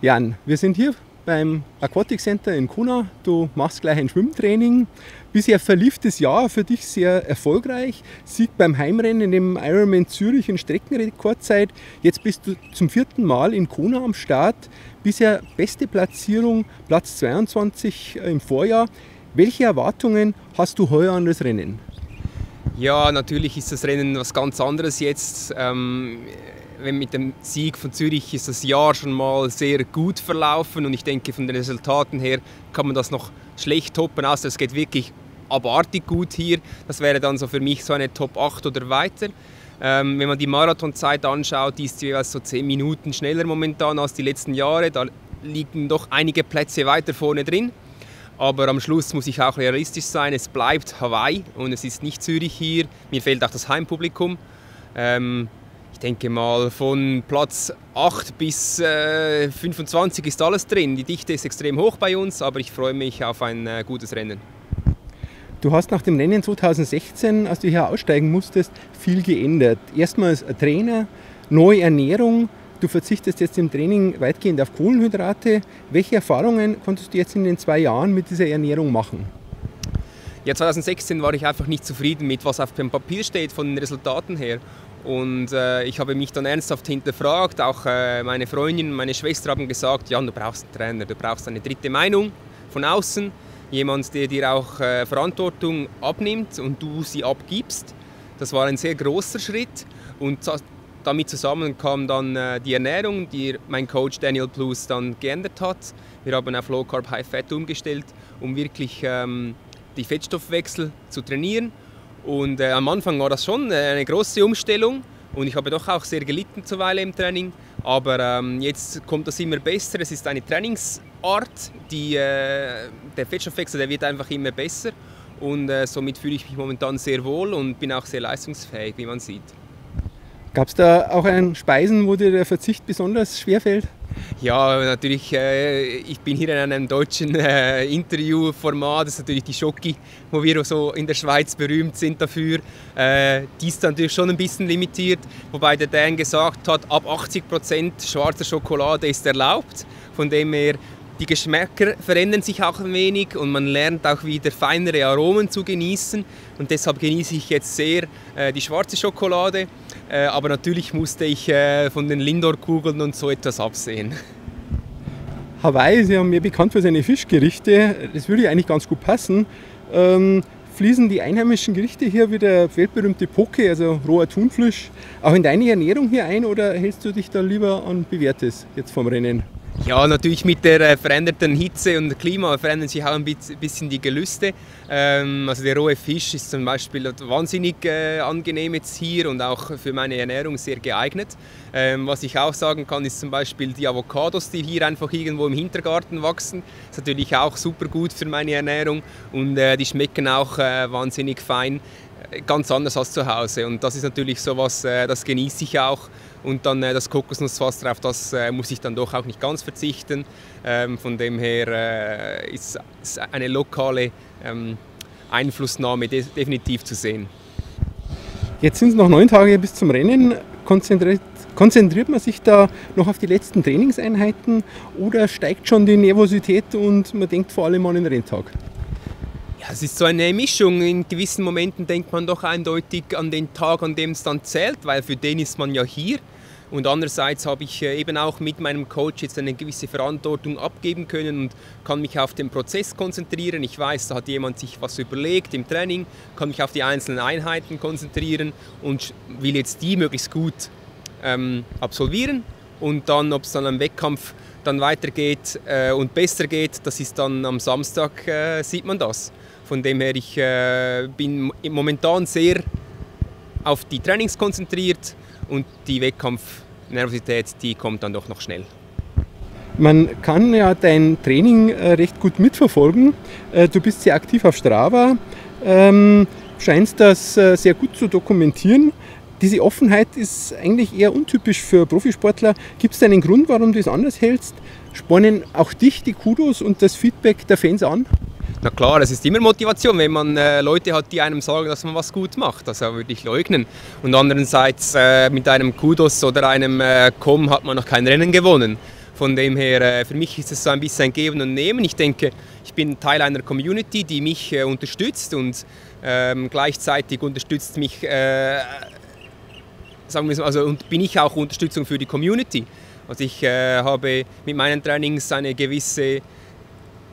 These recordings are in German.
Jan, wir sind hier beim Aquatic Center in Kuna. Du machst gleich ein Schwimmtraining. Bisher verlief das Jahr für dich sehr erfolgreich. Sieg beim Heimrennen im Ironman Zürich in Streckenrekordzeit. Jetzt bist du zum 4. Mal in Kuna am Start. Bisher beste Platzierung, Platz 22 im Vorjahr. Welche Erwartungen hast du heuer an das Rennen? Ja, natürlich ist das Rennen was ganz anderes jetzt. Mit dem Sieg von Zürich ist das Jahr schon mal sehr gut verlaufen und ich denke, von den Resultaten her kann man das noch schlecht toppen, außer es geht wirklich abartig gut hier. Das wäre dann so für mich so eine Top 8 oder weiter. Wenn man die Marathonzeit anschaut, die ist jeweils so 10 Minuten schneller momentan als die letzten Jahre. Da liegen doch einige Plätze weiter vorne drin. Aber am Schluss muss ich auch realistisch sein. Es bleibt Hawaii und es ist nicht Zürich hier. Mir fehlt auch das Heimpublikum. Ich denke mal, von Platz 8 bis 25 ist alles drin. Die Dichte ist extrem hoch bei uns, aber ich freue mich auf ein gutes Rennen. Du hast nach dem Rennen 2016, als du hier aussteigen musstest, viel geändert. Erstmals ein Trainer, neue Ernährung. Du verzichtest jetzt im Training weitgehend auf Kohlenhydrate. Welche Erfahrungen konntest du jetzt in den 2 Jahren mit dieser Ernährung machen? Ja, 2016 war ich einfach nicht zufrieden mit, was auf dem Papier steht, von den Resultaten her. Und ich habe mich dann ernsthaft hinterfragt, auch meine Freundin, meine Schwester haben gesagt, Jan, du brauchst einen Trainer, du brauchst eine dritte Meinung von außen, jemand, der dir auch Verantwortung abnimmt und du sie abgibst. Das war ein sehr großer Schritt und damit zusammen kam dann die Ernährung, die mein Coach Daniel Plus dann geändert hat. Wir haben auf Low Carb High Fat umgestellt, um wirklich die Fettstoffwechsel zu trainieren. Und am Anfang war das schon eine große Umstellung und ich habe doch auch sehr gelitten zuweilen im Training. Aber jetzt kommt das immer besser. Es ist eine Trainingsart, der Fettstoffwechsel, der wird einfach immer besser. Und somit fühle ich mich momentan sehr wohl und bin auch sehr leistungsfähig, wie man sieht. Gab es da auch einen Speisen, wo dir der Verzicht besonders schwerfällt? Ja, natürlich, ich bin hier in einem deutschen Interviewformat, das ist natürlich die Schoki, wo wir so in der Schweiz berühmt sind dafür. Die ist natürlich schon ein bisschen limitiert, wobei der Dan gesagt hat, ab 80% schwarzer Schokolade ist erlaubt, von dem her die Geschmäcker verändern sich auch ein wenig und man lernt auch wieder feinere Aromen zu genießen und deshalb genieße ich jetzt sehr die schwarze Schokolade. Aber natürlich musste ich von den Lindor-Kugeln und so etwas absehen. Hawaii ist ja mir bekannt für seine Fischgerichte, das würde ja eigentlich ganz gut passen. Fließen die einheimischen Gerichte hier wie der weltberühmte Poke, also roher Thunfisch, auch in deine Ernährung hier ein oder hältst du dich da lieber an Bewährtes jetzt vom Rennen? Ja, natürlich mit der veränderten Hitze und Klima verändern sich auch ein bisschen die Gelüste. Also der rohe Fisch ist zum Beispiel wahnsinnig angenehm jetzt hier und auch für meine Ernährung sehr geeignet. Was ich auch sagen kann, ist zum Beispiel die Avocados, die hier einfach irgendwo im Hintergarten wachsen. Das ist natürlich auch super gut für meine Ernährung und die schmecken auch wahnsinnig fein, ganz anders als zu Hause. Und das ist natürlich sowas, das genieße ich auch. Und dann das Kokosnusswasser, auf das muss ich dann doch auch nicht ganz verzichten. Von dem her ist eine lokale Einflussnahme definitiv zu sehen. Jetzt sind es noch 9 Tage bis zum Rennen. Konzentriert man sich da noch auf die letzten Trainingseinheiten oder steigt schon die Nervosität und man denkt vor allem an den Renntag? Es ist so eine Mischung. In gewissen Momenten denkt man doch eindeutig an den Tag, an dem es dann zählt, weil für den ist man ja hier. Und andererseits habe ich eben auch mit meinem Coach jetzt eine gewisse Verantwortung abgeben können und kann mich auf den Prozess konzentrieren. Ich weiß, da hat jemand sich was überlegt im Training, kann mich auf die einzelnen Einheiten konzentrieren und will jetzt die möglichst gut absolvieren. Und dann, ob es dann am Wettkampf dann weitergeht und besser geht, das ist dann am Samstag, sieht man das. Von dem her, ich bin momentan sehr auf die Trainings konzentriert und die Wettkampfnervosität, die kommt dann doch noch schnell. Man kann ja dein Training recht gut mitverfolgen. Du bist sehr aktiv auf Strava, scheinst das sehr gut zu dokumentieren. Diese Offenheit ist eigentlich eher untypisch für Profisportler. Gibt es da einen Grund, warum du es anders hältst? Spornen auch dich die Kudos und das Feedback der Fans an? Na klar, es ist immer Motivation, wenn man Leute hat, die einem sagen, dass man was gut macht. Das würde ich leugnen. Und andererseits mit einem Kudos oder einem Komm hat man noch kein Rennen gewonnen. Von dem her, für mich ist es so ein bisschen ein Geben und Nehmen. Ich denke, ich bin Teil einer Community, die mich unterstützt und gleichzeitig unterstützt mich, sagen wir mal, also, und bin ich auch Unterstützung für die Community. Also ich habe mit meinen Trainings eine gewisse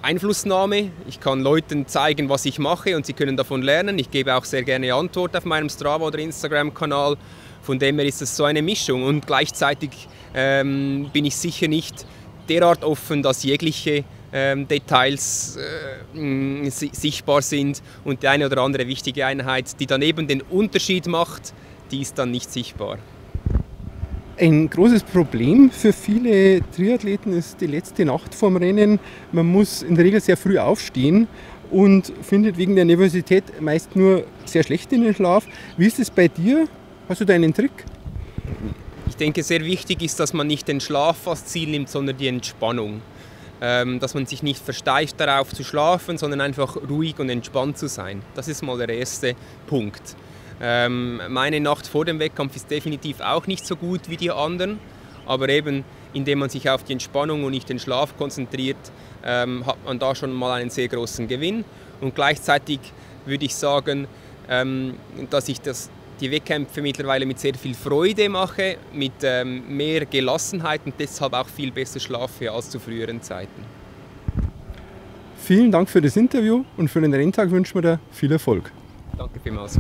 Einflussnahme. Ich kann Leuten zeigen, was ich mache und sie können davon lernen. Ich gebe auch sehr gerne Antwort auf meinem Strava- oder Instagram-Kanal. Von dem her ist es so eine Mischung und gleichzeitig bin ich sicher nicht derart offen, dass jegliche Details sichtbar sind und die eine oder andere wichtige Einheit, die dann eben den Unterschied macht, die ist dann nicht sichtbar. Ein großes Problem für viele Triathleten ist die letzte Nacht vorm Rennen. Man muss in der Regel sehr früh aufstehen und findet wegen der Nervosität meist nur sehr schlecht in den Schlaf. Wie ist es bei dir? Hast du da einen Trick? Ich denke, sehr wichtig ist, dass man nicht den Schlaf als Ziel nimmt, sondern die Entspannung. Dass man sich nicht versteift darauf zu schlafen, sondern einfach ruhig und entspannt zu sein. Das ist mal der erste Punkt. Meine Nacht vor dem Wettkampf ist definitiv auch nicht so gut wie die anderen, aber eben indem man sich auf die Entspannung und nicht den Schlaf konzentriert, hat man da schon mal einen sehr großen Gewinn. Und gleichzeitig würde ich sagen, dass ich die Wettkämpfe mittlerweile mit sehr viel Freude mache, mit mehr Gelassenheit und deshalb auch viel besser schlafe als zu früheren Zeiten. Vielen Dank für das Interview und für den Renntag wünschen wir dir viel Erfolg. Danke vielmals.